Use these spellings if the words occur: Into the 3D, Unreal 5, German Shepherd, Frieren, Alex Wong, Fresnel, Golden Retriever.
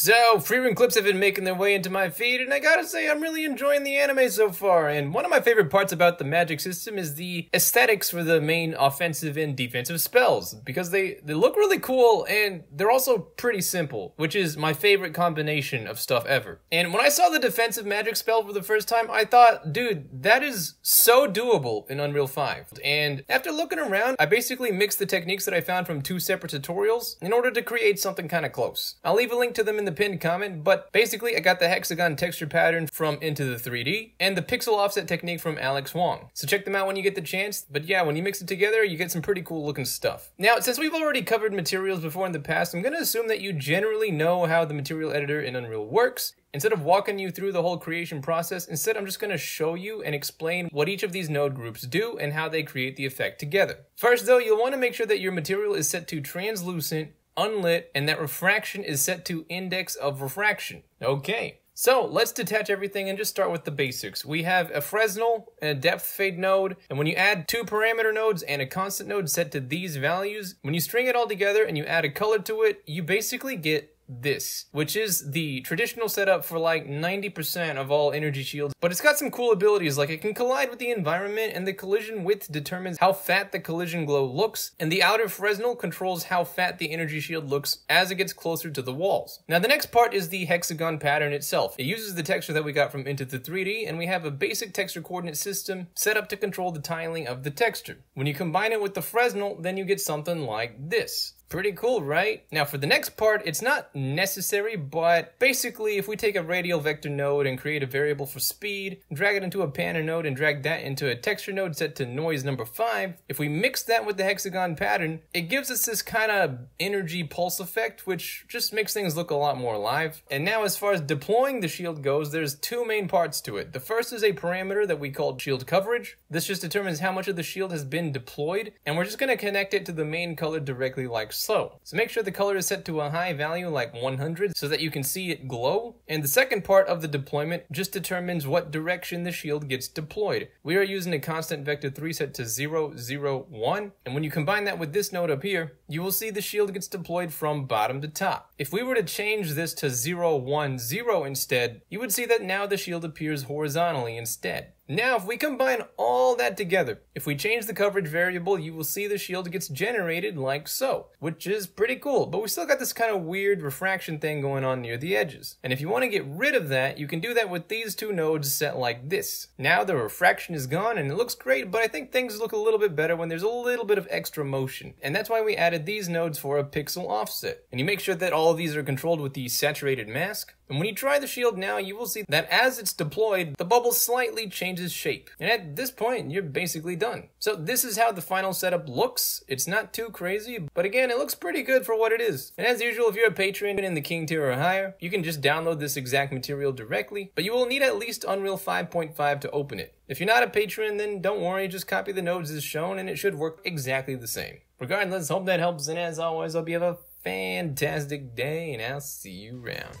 So, Frieren clips have been making their way into my feed, and I gotta say I'm really enjoying the anime so far, and one of my favorite parts about the magic system is the aesthetics for the main offensive and defensive spells, because they look really cool, and they're also pretty simple, which is my favorite combination of stuff ever. And when I saw the defensive magic spell for the first time, I thought, dude, that is so doable in Unreal 5. And after looking around, I basically mixed the techniques that I found from two separate tutorials in order to create something kinda close. I'll leave a link to them in the pinned comment, but basically I got the hexagon texture pattern from Into the 3D and the pixel offset technique from Alex Wong. So check them out when you get the chance, but yeah, when you mix it together you get some pretty cool looking stuff. Now, since we've already covered materials before in the past, I'm gonna assume that you generally know how the material editor in Unreal works. Instead of walking you through the whole creation process, instead I'm just going to show you and explain what each of these node groups do and how they create the effect together. First though, you'll want to make sure that your material is set to translucent, unlit, and that refraction is set to index of refraction. Okay, so let's detach everything and just start with the basics. We have a Fresnel and a depth fade node, and when you add two parameter nodes and a constant node set to these values, when you string it all together and you add a color to it, you basically get this, which is the traditional setup for like 90% of all energy shields, but it's got some cool abilities, like it can collide with the environment, and the collision width determines how fat the collision glow looks, and the outer Fresnel controls how fat the energy shield looks as it gets closer to the walls. Now the next part is the hexagon pattern itself. It uses the texture that we got from Into the 3D, and we have a basic texture coordinate system set up to control the tiling of the texture. When you combine it with the Fresnel, then you get something like this. Pretty cool, right? Now for the next part, it's not necessary, but basically if we take a radial vector node and create a variable for speed, drag it into a panner node and drag that into a texture node set to noise number 5, if we mix that with the hexagon pattern, it gives us this kind of energy pulse effect, which just makes things look a lot more alive. And now as far as deploying the shield goes, there's two main parts to it. The first is a parameter that we call shield coverage. This just determines how much of the shield has been deployed, and we're just going to connect it to the main color directly like so. So make sure the color is set to a high value like 100 so that you can see it glow. And the second part of the deployment just determines what direction the shield gets deployed. We are using a constant vector 3 set to 0, 0, 1. And when you combine that with this node up here, you will see the shield gets deployed from bottom to top. If we were to change this to 0, 1, 0 instead, you would see that now the shield appears horizontally instead. Now if we combine all that together, if we change the coverage variable, you will see the shield gets generated like so, which is pretty cool, but we still got this kind of weird refraction thing going on near the edges. And if you want to get rid of that, you can do that with these two nodes set like this. Now the refraction is gone and it looks great, but I think things look a little bit better when there's a little bit of extra motion. And that's why we added these nodes for a pixel offset. And you make sure that all of these are controlled with the saturated mask. And when you try the shield now, you will see that as it's deployed, the bubble slightly changes shape. And at this point, you're basically done. So this is how the final setup looks. It's not too crazy, but again, it looks pretty good for what it is. And as usual, if you're a patron in the king tier or higher, you can just download this exact material directly, but you will need at least Unreal 5.5 to open it. If you're not a patron, then don't worry, just copy the nodes as shown and it should work exactly the same. Regardless, hope that helps, and as always, hope you have a fantastic day, and I'll see you around.